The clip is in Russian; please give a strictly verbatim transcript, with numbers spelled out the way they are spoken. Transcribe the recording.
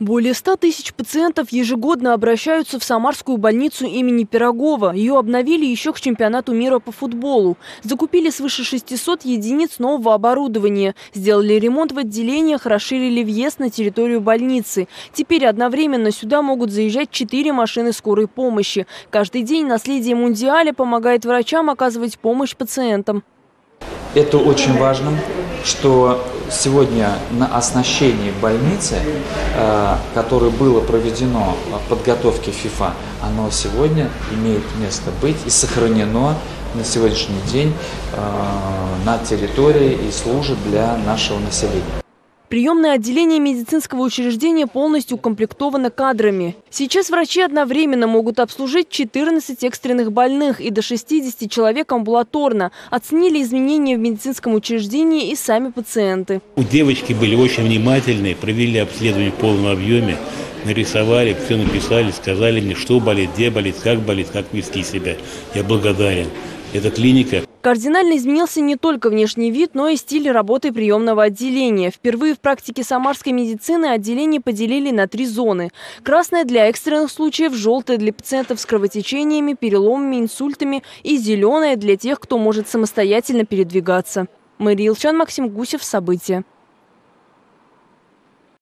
Более ста тысяч пациентов ежегодно обращаются в Самарскую больницу имени Пирогова. Ее обновили еще к чемпионату мира по футболу. Закупили свыше шестисот единиц нового оборудования. Сделали ремонт в отделениях, расширили въезд на территорию больницы. Теперь одновременно сюда могут заезжать четыре машины скорой помощи. Каждый день наследие Мундиале помогает врачам оказывать помощь пациентам. Это очень важно, что сегодня на оснащении больницы, которое было проведено в подготовке ФИФА, оно сегодня имеет место быть и сохранено на сегодняшний день на территории и служит для нашего населения. Приемное отделение медицинского учреждения полностью укомплектовано кадрами. Сейчас врачи одновременно могут обслужить четырнадцать экстренных больных и до шестидесяти человек амбулаторно. Оценили изменения в медицинском учреждении и сами пациенты. У девочки были очень внимательны, провели обследование в полном объеме, нарисовали, все написали, сказали мне, что болит, где болит, как болит, как вести себя. Я благодарен. Это клиника. Кардинально изменился не только внешний вид, но и стиль работы приемного отделения. Впервые в практике самарской медицины отделение поделили на три зоны. Красная для экстренных случаев, желтая для пациентов с кровотечениями, переломами, инсультами и зеленая для тех, кто может самостоятельно передвигаться. Мери Елчян, Максим Гусев, события.